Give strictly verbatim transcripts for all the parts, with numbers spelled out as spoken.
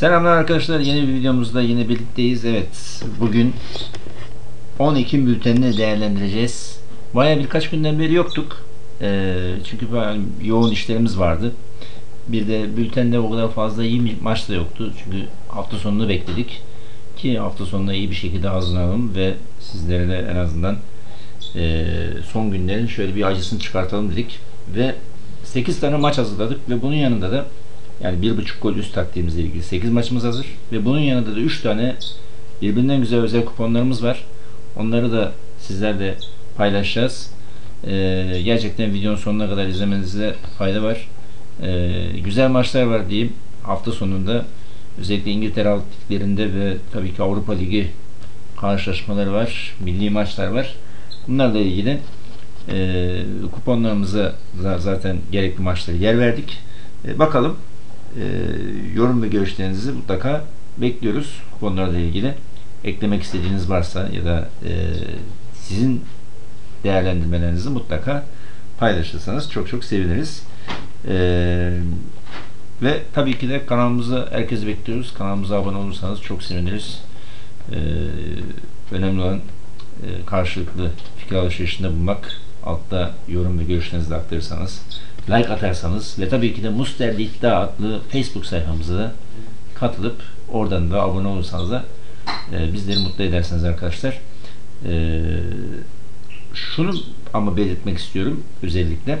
Selamlar arkadaşlar, yeni bir videomuzda yine birlikteyiz. Evet, bugün on Ekim bültenini değerlendireceğiz. Bayağı birkaç günden beri yoktuk ee, çünkü yoğun işlerimiz vardı. Bir de bültende o kadar fazla iyi maç da yoktu çünkü hafta sonunu bekledik ki hafta sonunda iyi bir şekilde hazırlanalım ve sizlere de en azından e, son günlerin şöyle bir acısını çıkartalım dedik ve sekiz tane maç hazırladık ve bunun yanında da yani bir buçuk gol üst taktiğimizle ilgili sekiz maçımız hazır ve bunun yanında da üç tane birbirinden güzel özel kuponlarımız var. Onları da sizlerle paylaşacağız. Ee, gerçekten videonun sonuna kadar izlemenize fayda var. Ee, güzel maçlar var diyeyim. Hafta sonunda özellikle İngiltere Alt Liglerinde ve tabii ki Avrupa Ligi karşılaşmaları var, milli maçlar var. Bunlarla ilgili e, kuponlarımıza zaten gerekli maçları yer verdik. E, bakalım. E, yorum ve görüşlerinizi mutlaka bekliyoruz. Kuponlarla ilgili eklemek istediğiniz varsa ya da e, sizin değerlendirmelerinizi mutlaka paylaşırsanız çok çok seviniriz. E, ve tabii ki de kanalımıza herkes bekliyoruz. Kanalımıza abone olursanız çok seviniriz. E, önemli olan e, karşılıklı fikir alışverişinde bulmak. Altta yorum ve görüşlerinizi de aktarırsanız, like atarsanız ve tabii ki de Musterli İddia adlı Facebook sayfamıza da katılıp oradan da abone olursanız da e, bizleri mutlu edersiniz arkadaşlar. E, şunu ama belirtmek istiyorum özellikle.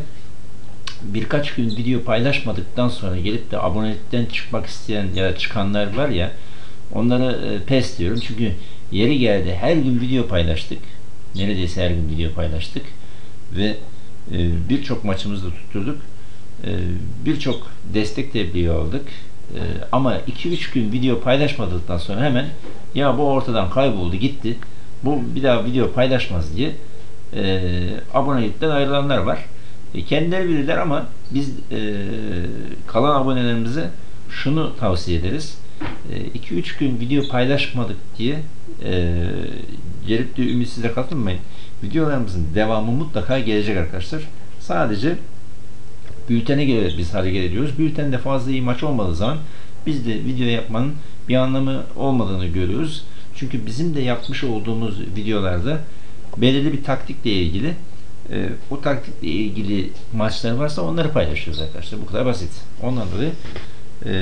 Birkaç gün video paylaşmadıktan sonra gelip de abonelikten çıkmak isteyen ya çıkanlar var ya, onlara e, pes diyorum. Çünkü yeri geldi her gün video paylaştık. Neredeyse her gün video paylaştık. Ve birçok maçımızı da tutturduk. Birçok destek tebliği aldık. Ama iki üç gün video paylaşmadıktan sonra hemen ya bu ortadan kayboldu gitti, bu bir daha video paylaşmaz diye abonelikten ayrılanlar var. Kendileri bilirler ama biz kalan abonelerimize şunu tavsiye ederiz. iki üç gün video paylaşmadık diye gelip de ümitsizle katılmayın. Videolarımızın devamı mutlaka gelecek arkadaşlar. Sadece bültene göre biz hareket ediyoruz. Bültende fazla iyi maç olmadığı zaman biz de video yapmanın bir anlamı olmadığını görüyoruz. Çünkü bizim de yapmış olduğumuz videolarda belirli bir taktikle ilgili e, o taktikle ilgili maçlar varsa onları paylaşıyoruz arkadaşlar. Bu kadar basit. Ondan dolayı e,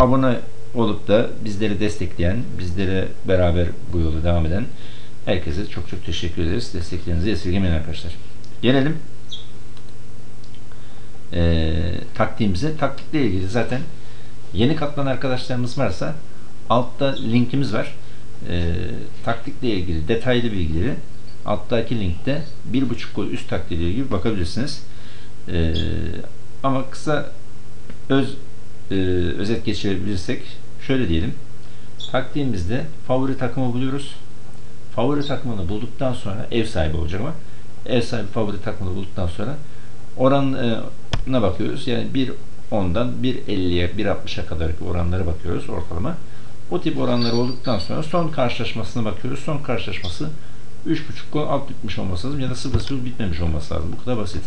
abone olup da bizleri destekleyen, bizlere beraber bu yolu devam eden herkese çok çok teşekkür ederiz. Desteklerinizi esirgemeyin arkadaşlar. Gelelim ee, taktiğimize. Taktikle ilgili zaten yeni katılan arkadaşlarımız varsa altta linkimiz var. Ee, taktikle ilgili detaylı bilgileri alttaki linkte bir buçuk gol üst taktiğiyle ilgili bakabilirsiniz. Ee, ama kısa öz e, özet geçebilirsek şöyle diyelim. Taktiğimizde favori takımı buluyoruz. Favori takımını bulduktan sonra ev sahibi olacak ama ev sahibi favori takımını bulduktan sonra oranına bakıyoruz. Yani bir ondan bir elliye bir altmışa kadarki oranlara bakıyoruz ortalama. O tip oranları olduktan sonra son karşılaşmasına bakıyoruz. Son karşılaşması üç buçuk gol alt bitmiş olması lazım ya da sıfır sıfır bitmemiş olması lazım. Bu kadar basit.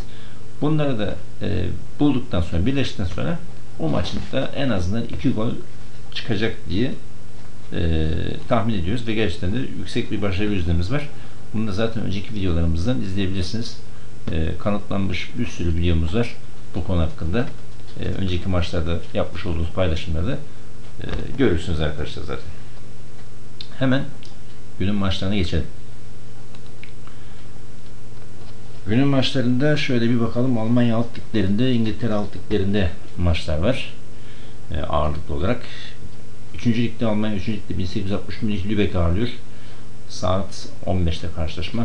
Bunları da e, bulduktan sonra, birleştikten sonra o maçın da en azından iki gol çıkacak diye Ee, tahmin ediyoruz ve gerçekten de yüksek bir başarı yüzdemiz var. Bunu da zaten önceki videolarımızdan izleyebilirsiniz. Ee, kanıtlanmış bir sürü videomuz var bu konu hakkında. Ee, önceki maçlarda yapmış olduğumuz paylaşımlarda e, görürsünüz arkadaşlar zaten. Hemen günün maçlarına geçelim. Günün maçlarında şöyle bir bakalım. Almanya alt liglerinde, İngiltere alt liglerinde maçlar var. Ee, ağırlıklı olarak üçüncü ligde Almanya üçüncü ligde bin sekiz yüz altmış Lübeck ağırlıyor. Saat on beşte karşılaşma.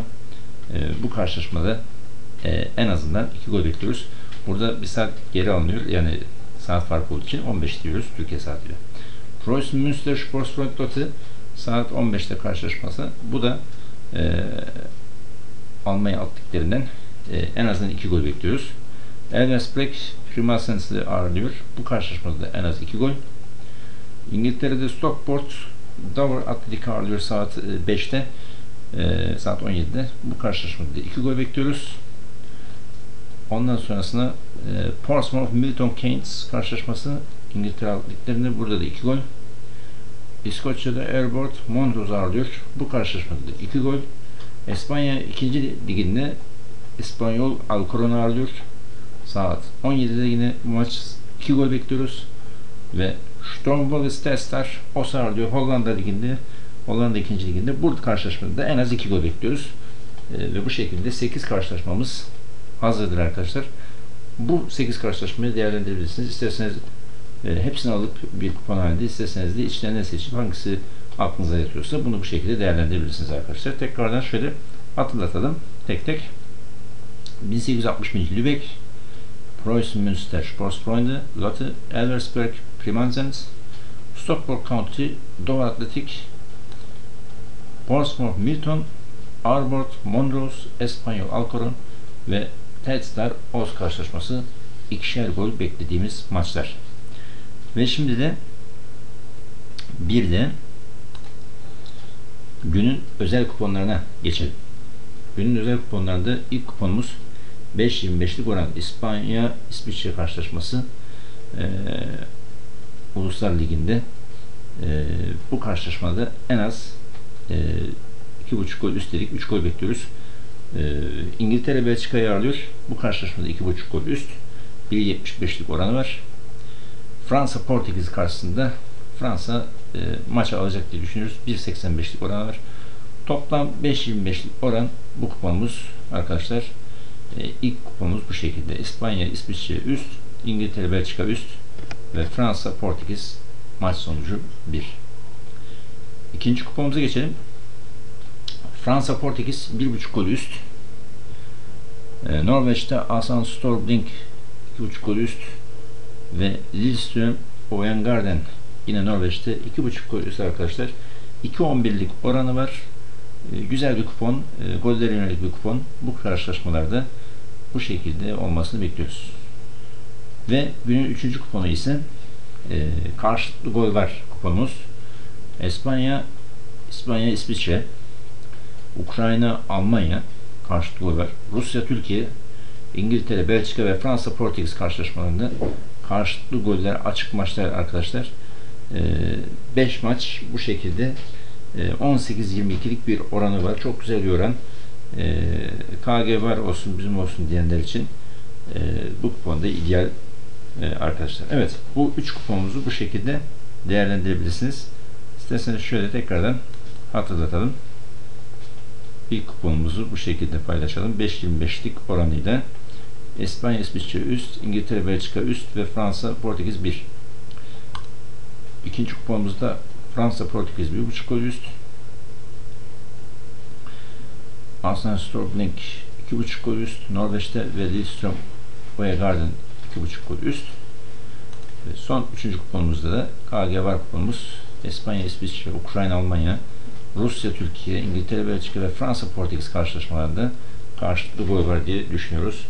E, bu karşılaşmada e, en azından iki gol bekliyoruz. Burada bir saat geri alınıyor. Yani saat farkı olduğu için on beş diyoruz. Türkiye saatiyle. Preußen Münster Sportfreund Lotte saat on beşte karşılaşması. Bu da e, Almanya alt liglerinden e, en azından iki gol bekliyoruz. Elversberg Pirmasens'i ağırlıyor. Bu karşılaşmada en az iki gol. İngiltere'de Stockport Dover Athletic ağırlıyor saat beşte e, saat on yedide. Bu karşılaşmada iki gol bekliyoruz. Ondan sonrasında e, Portsmouth-Milton Keynes karşılaşması İngiltere Liglerinde. Burada da iki gol. İskoçya'da Erbournemouth Montrose ağırlıyor. Bu karşılaşmada da iki gol. İspanya ikinci Liginde İspanyol Alcoron'u ağırlıyor. Saat on yedide yine maç iki gol bekliyoruz. Ve Strombolis-Telstar O S A ağırlıyor. Hollanda Liginde. Hollanda ikinci Liginde. Burada karşılaşmada da en az iki gol bekliyoruz. E, ve bu şekilde sekiz karşılaşmamız hazırdır arkadaşlar. Bu sekiz karşılaşmayı değerlendirebilirsiniz. İsterseniz e, hepsini alıp bir kupon halinde, isterseniz de içlerinden seçip hangisi aklınıza yatıyorsa bunu bu şekilde değerlendirebilirsiniz arkadaşlar. Tekrardan şöyle hatırlatalım tek tek. bin sekiz yüz altmış bir Lübeck, Preußen Münster, Sportsfreunde, Lotte, Elversberg, Primanzens, Stockport County, Dover Atletik, Portsmouth Milton, Arbord, Monrose, Espanyol Alcoron ve Telstar Oz karşılaşması ikişer gol beklediğimiz maçlar. Ve şimdi de bir de günün özel kuponlarına geçelim. Günün özel kuponlarında ilk kuponumuz beş yirmi beşlik oran İspanya İsviçre karşılaşması ee, Uluslar Ligi'nde. Ee, bu karşılaşmada en az e, iki buçuk gol üstelik üç gol bekliyoruz. Ee, İngiltere Belçika'yı ağırlıyor. Bu karşılaşmada iki buçuk gol üst. bir yetmiş beşlik oranı var. Fransa Portekiz karşısında Fransa e, maça alacak diye düşünüyoruz. bir seksen beşlik oranı var. Toplam beş yirmi beşlik oran bu kuponumuz arkadaşlar. E, ilk kuponumuz bu şekilde. İspanya İsviçre üst, İngiltere Belçika üst ve Fransa Portekiz maç sonucu bir. İkinci kuponumuza geçelim. Fransa Portekiz bir buçuk gol üst. Ee, Norveç'te Asan Storblink iki buçuk gol üst ve Lillestrøm Ovengarden yine Norveç'te iki buçuk gol üst arkadaşlar. iki on birlik oranı var. Ee, güzel bir kupon, e, gollere yönelik bir kupon. Bu karşılaşmalarda bu şekilde olmasını bekliyoruz. Ve günün üçüncü kuponu ise e, karşılıklı gol var kuponumuz. İspanya İspanya İsviçre, Ukrayna, Almanya karşılıklı gol var. Rusya, Türkiye, İngiltere, Belçika ve Fransa, Portekiz karşılaşmalarında karşılıklı goller, açık maçlar arkadaşlar. beş e, maç bu şekilde e, on sekiz yirmi ikilik bir oranı var. Çok güzel bir oran. E, K G var olsun, bizim olsun diyenler için e, bu kupon da ideal e, arkadaşlar. Evet, bu üç kuponumuzu bu şekilde değerlendirebilirsiniz. İsterseniz şöyle tekrardan hatırlatalım. İlk kuponumuzu bu şekilde paylaşalım. beş yirmi beşlik oranıyla İspanya İsviçre üst, İngiltere Belçika üst ve Fransa Portekiz bir. İkinci kuponumuzda Fransa Portekiz bir buçuk gol üst. Aslan Storblink iki buçuk gol üst. Norveç'te ve Lillestrøm Ovengarden iki buçuk gol üst. Ve son üçüncü kuponumuzda da K G var kuponumuz. İspanya İsviçre, Ukrayna Almanya, Rusya, Türkiye, İngiltere, Belçika ve Fransa, Portekiz karşılaşmalarında karşılıklı gol var diye düşünüyoruz.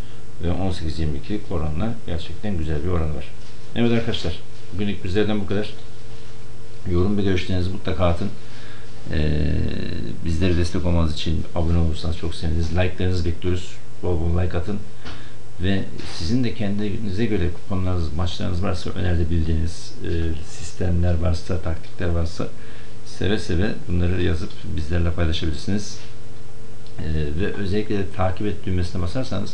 Ve on sekiz yirmi ikilik oranla gerçekten güzel bir oran var. Evet arkadaşlar, bugünlük bizlerden bu kadar. Yorum ve görüşlerinizi mutlaka atın. Ee, bizlere destek olmanız için abone olursanız çok seviniriz. Like'larınızı bekliyoruz. Bol bol like atın. Ve sizin de kendinize göre kuponlarınız, maçlarınız varsa, önerebildiğiniz e, sistemler varsa, taktikler varsa seve seve bunları yazıp bizlerle paylaşabilirsiniz. Ee, ve özellikle de takip et düğmesine basarsanız,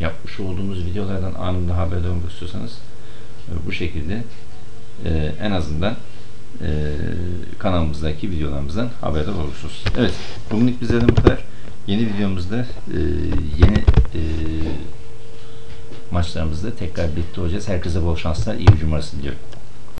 yapmış olduğumuz videolardan anında haberdar olmak istiyorsanız e, bu şekilde e, en azından e, kanalımızdaki videolarımızdan haberdar olursunuz. Evet, bugünlük bizlerden bu kadar. Yeni videomuzda e, yeni e, maçlarımızda tekrar birlikte olacağız. Herkese bol şanslar, iyi bir cumartesi diliyorum.